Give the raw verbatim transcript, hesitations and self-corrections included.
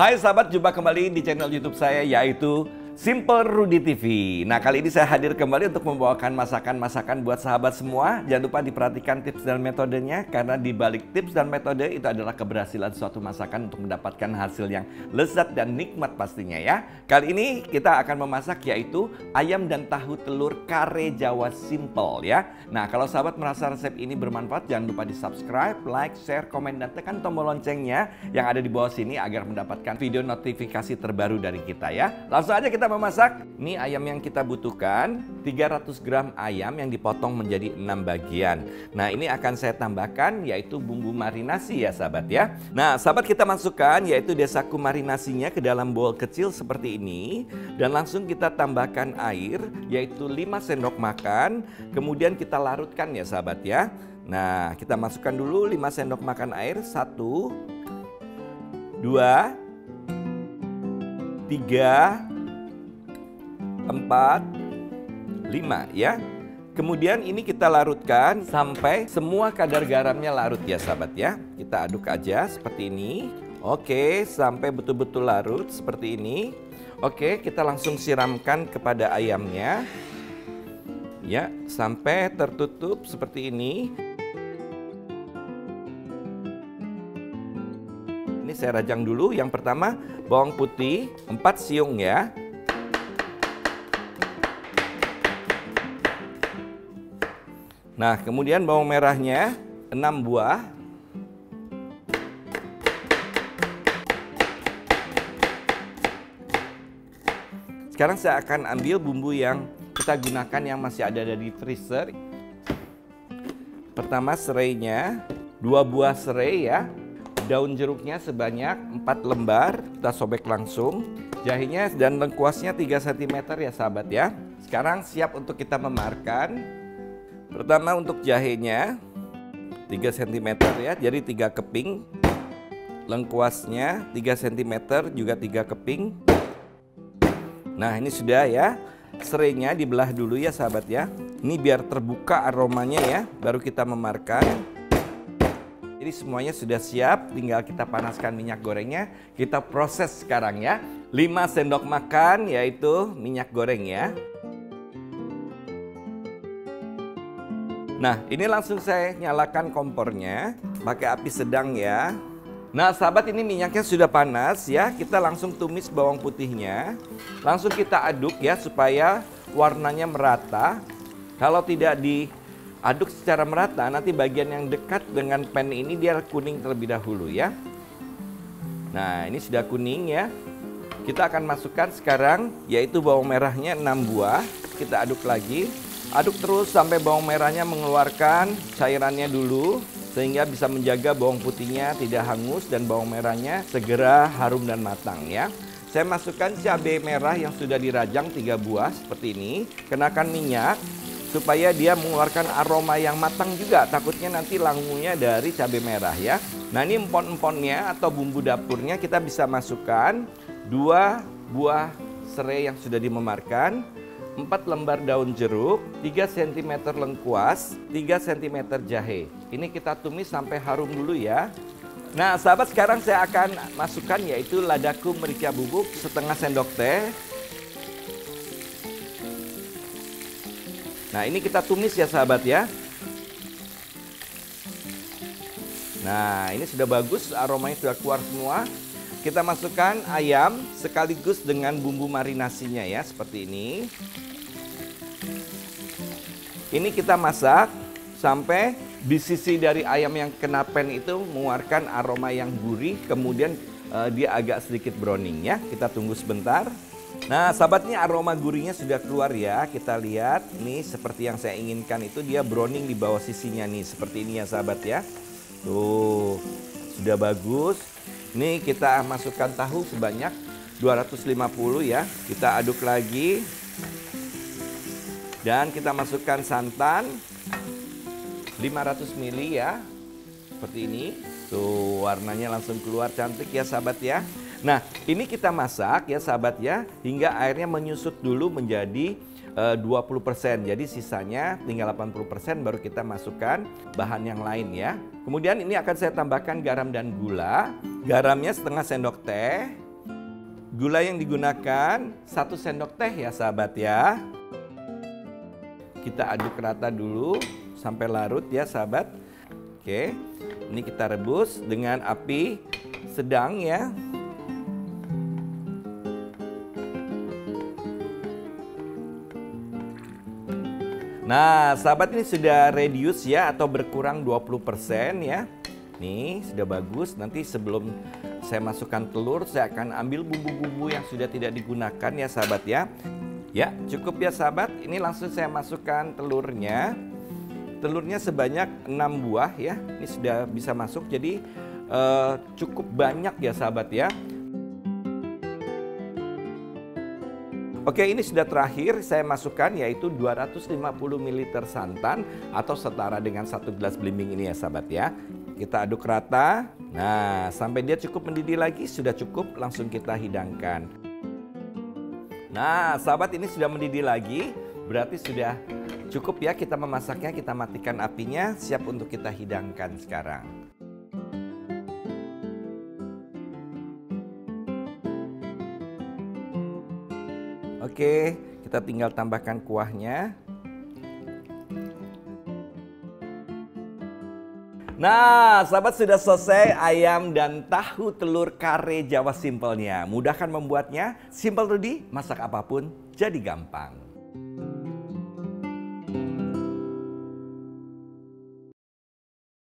Hai sahabat, jumpa kembali di channel YouTube saya yaitu Simple Rudy T V. Nah, kali ini saya hadir kembali untuk membawakan masakan-masakan buat sahabat semua. Jangan lupa diperhatikan tips dan metodenya, karena di balik tips dan metode itu adalah keberhasilan suatu masakan untuk mendapatkan hasil yang lezat dan nikmat pastinya ya. Kali ini kita akan memasak yaitu ayam dan tahu telur kare Jawa simple ya. Nah, kalau sahabat merasa resep ini bermanfaat, jangan lupa di subscribe, like, share, komen, dan tekan tombol loncengnya yang ada di bawah sini agar mendapatkan video notifikasi terbaru dari kita ya. Langsung aja kita Kita memasak. Ini ayam yang kita butuhkan tiga ratus gram ayam yang dipotong menjadi enam bagian. Nah, ini akan saya tambahkan yaitu bumbu marinasi ya sahabat ya. Nah, sahabat, kita masukkan yaitu Desaku marinasinya ke dalam bowl kecil seperti ini. Dan langsung kita tambahkan air yaitu lima sendok makan. Kemudian kita larutkan ya sahabat ya. Nah, kita masukkan dulu lima sendok makan air. satu, dua, tiga, empat, lima ya. Kemudian ini kita larutkan sampai semua kadar garamnya larut ya sahabat ya. Kita aduk aja seperti ini. Oke, sampai betul-betul larut seperti ini. Oke, kita langsung siramkan kepada ayamnya ya, sampai tertutup seperti ini. Ini saya rajang dulu. Yang pertama bawang putih empat siung ya. Nah, kemudian bawang merahnya enam buah. Sekarang saya akan ambil bumbu yang kita gunakan yang masih ada di freezer. Pertama serainya, dua buah serai ya. Daun jeruknya sebanyak empat lembar, kita sobek langsung. Jahinya dan lengkuasnya tiga sentimeter ya sahabat ya. Sekarang siap untuk kita memarkan. Pertama untuk jahenya tiga sentimeter ya, jadi tiga keping. Lengkuasnya tiga sentimeter juga tiga keping. Nah, ini sudah ya. Serainya dibelah dulu ya sahabat ya. Ini biar terbuka aromanya ya, baru kita memarkan. Jadi semuanya sudah siap, tinggal kita panaskan minyak gorengnya. Kita proses sekarang ya. lima sendok makan yaitu minyak goreng ya. Nah, ini langsung saya nyalakan kompornya, pakai api sedang ya. Nah, sahabat, ini minyaknya sudah panas ya. Kita langsung tumis bawang putihnya. Langsung kita aduk ya, supaya warnanya merata. Kalau tidak diaduk secara merata, nanti bagian yang dekat dengan pan ini dia kuning terlebih dahulu ya. Nah, ini sudah kuning ya. Kita akan masukkan sekarang yaitu bawang merahnya enam buah. Kita aduk lagi. Aduk terus sampai bawang merahnya mengeluarkan cairannya dulu, sehingga bisa menjaga bawang putihnya tidak hangus dan bawang merahnya segera harum dan matang ya. Saya masukkan cabai merah yang sudah dirajang tiga buah seperti ini. Kenakan minyak supaya dia mengeluarkan aroma yang matang juga, takutnya nanti langunya dari cabai merah ya. Nah, ini empon-emponnya atau bumbu dapurnya kita bisa masukkan dua buah serai yang sudah dimemarkan, empat lembar daun jeruk, tiga sentimeter lengkuas, tiga sentimeter jahe. Ini kita tumis sampai harum dulu ya. Nah, sahabat, sekarang saya akan masukkan yaitu ladaku merica bubuk setengah sendok teh. Nah, ini kita tumis ya sahabat ya. Nah, ini sudah bagus, aromanya sudah keluar semua. Kita masukkan ayam sekaligus dengan bumbu marinasinya ya, seperti ini. Ini kita masak sampai di sisi dari ayam yang kena pan itu mengeluarkan aroma yang gurih, kemudian eh, dia agak sedikit browning ya. Kita tunggu sebentar. Nah, sahabatnya aroma gurihnya sudah keluar ya. Kita lihat, ini seperti yang saya inginkan itu, dia browning di bawah sisinya nih, seperti ini ya sahabat ya. Tuh, sudah bagus. Nih, kita masukkan tahu sebanyak dua ratus lima puluh ya. Kita aduk lagi. Dan kita masukkan santan lima ratus mililiter ya. Seperti ini. Tuh, warnanya langsung keluar cantik ya sahabat ya. Nah, ini kita masak ya sahabat ya, hingga airnya menyusut dulu menjadi dua puluh persen. Jadi sisanya tinggal delapan puluh persen, baru kita masukkan bahan yang lain ya. Kemudian ini akan saya tambahkan garam dan gula. Garamnya setengah sendok teh, Gula yang digunakan satu sendok teh ya sahabat ya. Kita aduk rata dulu sampai larut ya sahabat. Oke, ini kita rebus dengan api sedang ya. Nah, sahabat, ini sudah reduce ya atau berkurang dua puluh persen ya. Nih, sudah bagus. Nanti sebelum saya masukkan telur, saya akan ambil bumbu-bumbu yang sudah tidak digunakan ya, sahabat ya. Ya, cukup ya, sahabat. Ini langsung saya masukkan telurnya. Telurnya sebanyak enam buah ya. Ini sudah bisa masuk, jadi eh, cukup banyak ya, sahabat ya. Oke, ini sudah terakhir saya masukkan yaitu dua ratus lima puluh mililiter santan atau setara dengan satu gelas blimbing ini ya sahabat ya. Kita aduk rata. Nah, sampai dia cukup mendidih lagi, sudah cukup, langsung kita hidangkan. Nah, sahabat, ini sudah mendidih lagi, berarti sudah cukup ya kita memasaknya, kita matikan apinya, siap untuk kita hidangkan sekarang. Oke, kita tinggal tambahkan kuahnya. Nah, sahabat, sudah selesai ayam dan tahu telur kare Jawa simpelnya. Mudah kan membuatnya? Simple Rudy, masak apapun jadi gampang.